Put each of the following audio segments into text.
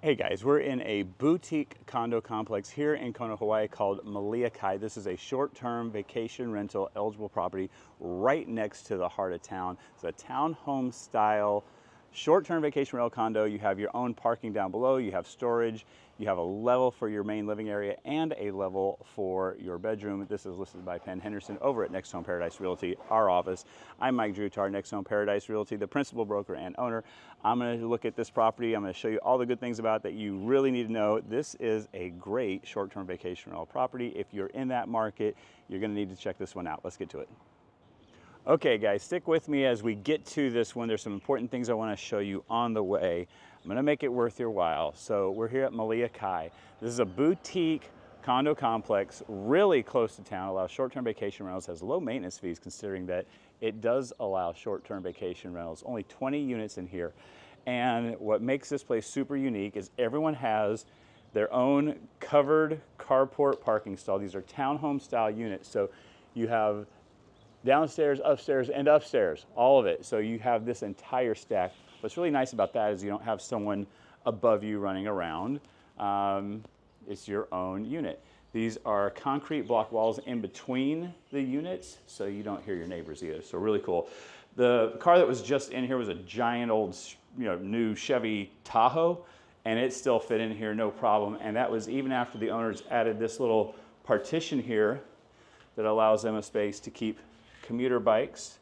Hey guys, we're in a boutique condo complex here in Kona, Hawaii called Malia Kai. This is a short-term vacation rental eligible property right next to the heart of town. It's a townhome style short-term vacation rental condo. You have your own parking down below, you have storage, you have a level for your main living area and a level for your bedroom. This is listed by Penn Henderson over at Next Home Paradise Realty, our office. I'm Mike Drutar, Next Home Paradise Realty, the principal broker and owner. I'm going to look at this property. I'm going to show you all the good things about it that you really need to know. This is a great short-term vacation rental property. If you're in that market, you're going to need to check this one out. Let's get to it. Okay guys, stick with me as we get to this one. There's some important things I want to show you on the way. I'm gonna make it worth your while. So we're here at Malia Kai. This is a boutique condo complex, really close to town, allows short-term vacation rentals, has low maintenance fees considering that it does allow short-term vacation rentals, only 20 units in here. And what makes this place super unique is everyone has their own covered carport parking stall. These are townhome style units. So you have downstairs, upstairs, and upstairs, all of it. So you have this entire stack. What's really nice about that is you don't have someone above you running around. It's your own unit. These are concrete block walls in between the units, so you don't hear your neighbors either. So really cool. The car that was just in here was a giant old, new Chevy Tahoe, and it still fit in here, no problem. And that was even after the owners added this little partition here that allows them a space to keep commuter bikes,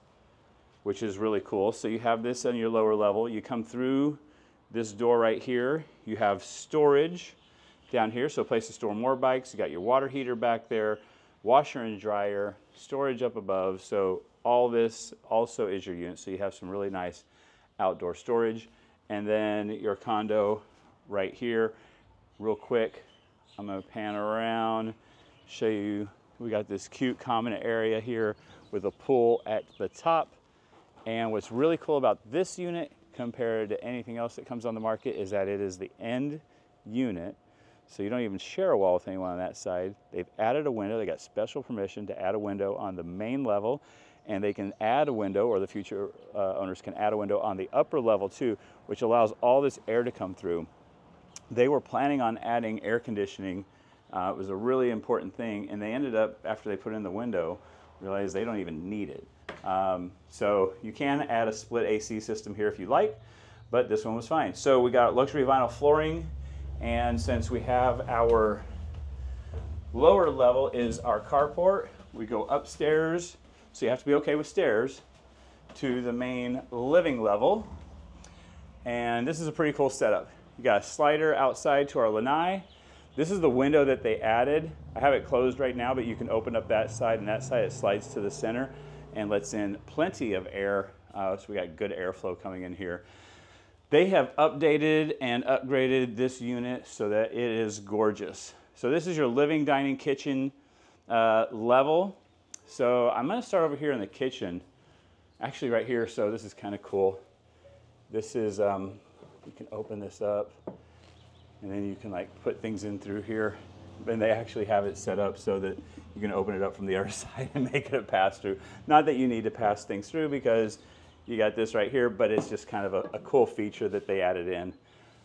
which is really cool. So you have this on your lower level. You come through this door right here. You have storage down here, so a place to store more bikes. You got your water heater back there, washer and dryer, storage up above. So all this also is your unit. So you have some really nice outdoor storage. And then your condo right here. Real quick, I'm gonna pan around, show you. We got this cute common area here with a pool at the top. And what's really cool about this unit compared to anything else that comes on the market is that it is the end unit. So you don't even share a wall with anyone on that side. They've added a window. They got special permission to add a window on the main level, and they can add a window, or the future owners can add a window on the upper level too, which allows all this air to come through. They were planning on adding air conditioning. It was a really important thing, and they ended up, after they put in the window, realized they don't even need it. So you can add a split AC system here if you like, but this one was fine. So we got luxury vinyl flooring, and since we have our lower level is our carport, we go upstairs, so you have to be okay with stairs, to the main living level. And this is a pretty cool setup. You got a slider outside to our lanai. This is the window that they added. I have it closed right now, but you can open up that side, and that side it slides to the center and lets in plenty of air, so we got good airflow coming in here. They have updated and upgraded this unit so that it is gorgeous. So this is your living, dining, kitchen level. So I'm gonna start over here in the kitchen, actually right here, so this is kind of cool. This is, you can open this up. And then you can like put things in through here, and they actually have it set up so that you can open it up from the other side and make it a pass through. Not that you need to pass things through because you got this right here, but it's just kind of a cool feature that they added in.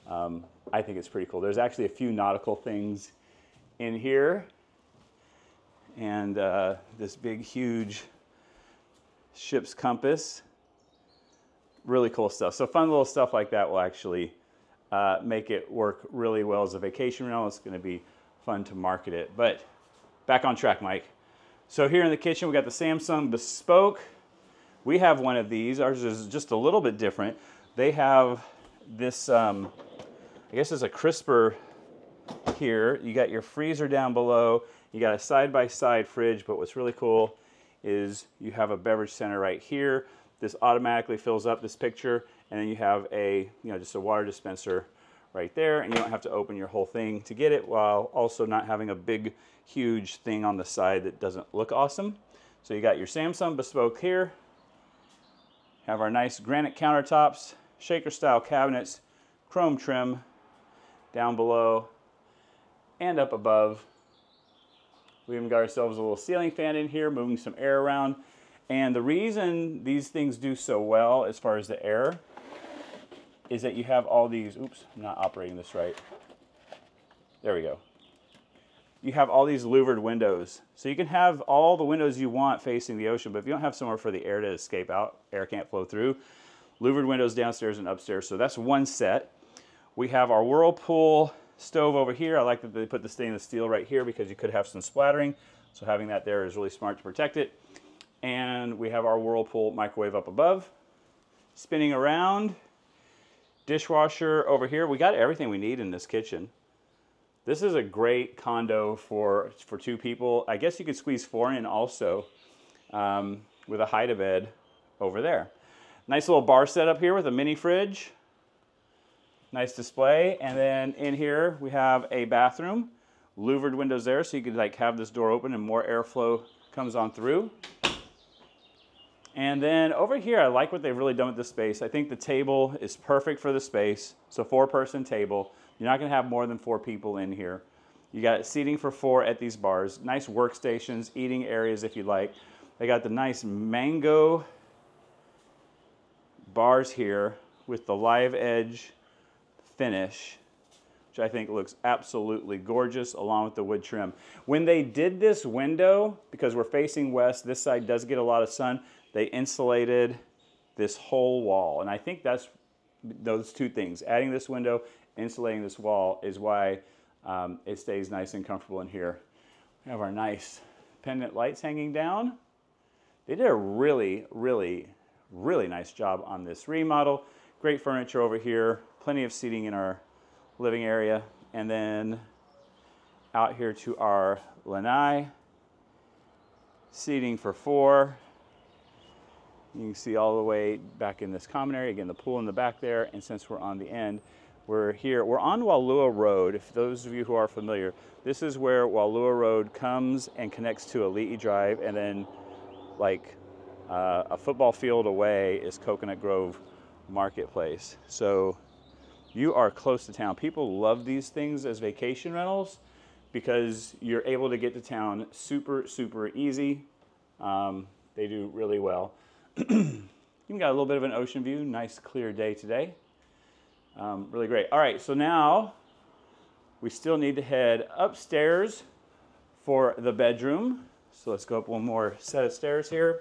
I think it's pretty cool. There's actually a few nautical things in here, and this big huge ship's compass. Really cool stuff. So fun little stuff like that will actually make it work really well as a vacation rental. It's going to be fun to market it. But back on track, Mike. So here in the kitchen, we got the Samsung Bespoke. We have one of these. Ours is just a little bit different. They have this, I guess it's a crisper here. You got your freezer down below. You got a side-by-side fridge. But what's really cool is you have a beverage center right here. This automatically fills up this picture. And then you have a, just a water dispenser right there, and you don't have to open your whole thing to get it, while also not having a big, huge thing on the side that doesn't look awesome. So you got your Samsung Bespoke here, have our nice granite countertops, shaker style cabinets, chrome trim down below and up above. We even got ourselves a little ceiling fan in here, moving some air around. And the reason these things do so well as far as the air is that you have all these, oops, I'm not operating this right. There we go. You have all these louvered windows. So you can have all the windows you want facing the ocean, but if you don't have somewhere for the air to escape out, air can't flow through, louvered windows downstairs and upstairs. So that's one set. We have our Whirlpool stove over here. I like that they put the stainless steel right here because you could have some splattering. So having that there is really smart to protect it. And we have our Whirlpool microwave up above. Spinning around. Dishwasher over here. We got everything we need in this kitchen. This is a great condo for two people. I guess you could squeeze four in also with a hide-a-bed over there. Nice little bar setup here with a mini fridge. Nice display. And then in here we have a bathroom. Louvered windows there so you could like have this door open and more airflow comes on through. And then over here, I like what they've really done with this space. I think the table is perfect for the space. It's a four-person table. You're not going to have more than four people in here. You got seating for four at these bars. Nice workstations, eating areas if you like. They got the nice mango bars here with the live edge finish, which I think looks absolutely gorgeous along with the wood trim. When they did this window, because we're facing west, this side does get a lot of sun, they insulated this whole wall. And I think that's those two things, adding this window, insulating this wall is why it stays nice and comfortable in here. We have our nice pendant lights hanging down. They did a really, really, really nice job on this remodel. Great furniture over here, plenty of seating in our living area. And then out here to our lanai, seating for four. You can see all the way back in this common area, again, the pool in the back there. And since we're on the end, we're here. We're on Walua Road. If those of you who are familiar, this is where Walua Road comes and connects to Ali'i Drive. And then like a football field away is Coconut Grove Marketplace. So you are close to town. People love these things as vacation rentals because you're able to get to town super, super easy. They do really well. You've got a little bit of an ocean view. Nice clear day today. Really great. All right, so now we still need to head upstairs for the bedroom. So let's go up one more set of stairs here.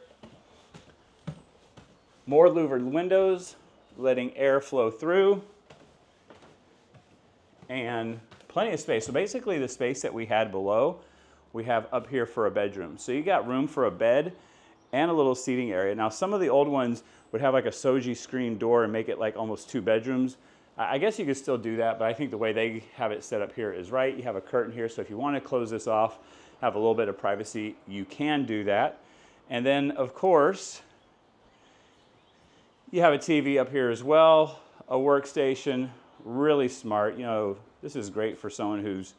More louvered windows, letting air flow through, and plenty of space. So basically the space that we had below, we have up here for a bedroom. So you got room for a bed and a little seating area. Now, some of the old ones would have like a shoji screen door and make it like almost two bedrooms. I guess you could still do that, but I think the way they have it set up here is right. You have a curtain here, so if you want to close this off, have a little bit of privacy, you can do that. And then, of course, you have a TV up here as well, a workstation, really smart. You know, this is great for someone who's,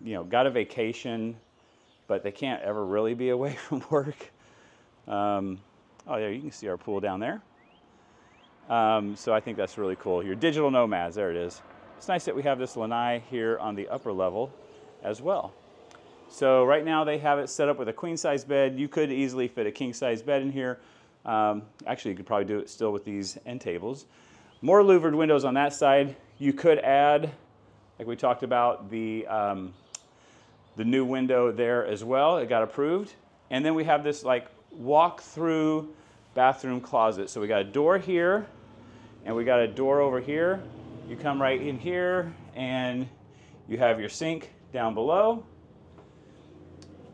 you know, got a vacation, but they can't ever really be away from work. Oh yeah, you can see our pool down there. So I think that's really cool. Your digital nomads, there it is. It's nice that we have this lanai here on the upper level as well. So right now they have it set up with a queen size bed. You could easily fit a king size bed in here. Actually, you could probably do it still with these end tables. More louvered windows on that side. You could add, like we talked about, the new window there as well. It got approved. And then we have this like walk through bathroom closet. So we got a door here and we got a door over here. You come right in here and you have your sink down below.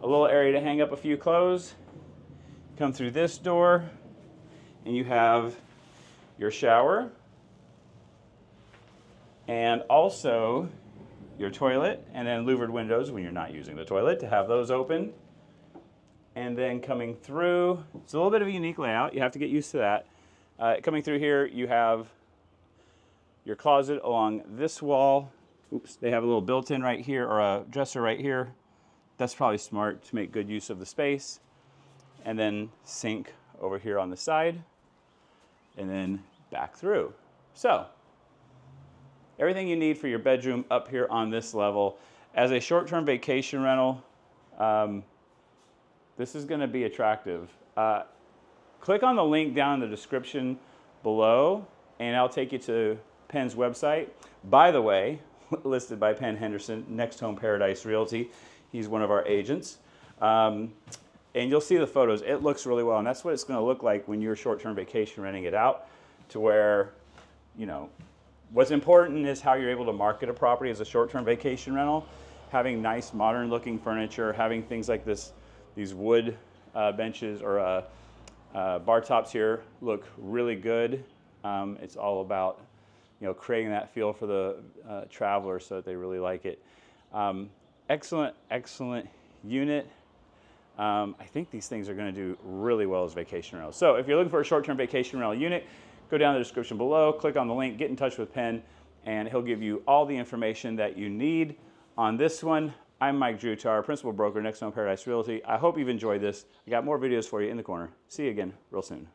A little area to hang up a few clothes. Come through this door and you have your shower and also your toilet, and then louvered windows when you're not using the toilet to have those open. And then coming through, it's a little bit of a unique layout. You have to get used to that. Coming through here, you have your closet along this wall. Oops, they have a little built-in right here, or a dresser right here. That's probably smart to make good use of the space. And then sink over here on the side. And then back through. So, everything you need for your bedroom up here on this level. As a short-term vacation rental, this is going to be attractive. Click on the link down in the description below and I'll take you to Penn's website. By the way, listed by Penn Henderson, Next Home Paradise Realty. He's one of our agents. And you'll see the photos. It looks really well, and that's what it's going to look like when you're short-term vacation renting it out, to where, you know, what's important is how you're able to market a property as a short-term vacation rental, having nice modern-looking furniture, having things like this, these wood benches or bar tops here look really good. It's all about, you know, creating that feel for the traveler so that they really like it. Excellent, excellent unit. I think these things are going to do really well as vacation rentals. So if you're looking for a short-term vacation rental unit, go down to the description below, click on the link, get in touch with Penn, and he'll give you all the information that you need on this one. I'm Mike Drutar, Principal Broker, Next Home Paradise Realty. I hope you've enjoyed this. I got more videos for you in the corner. See you again real soon.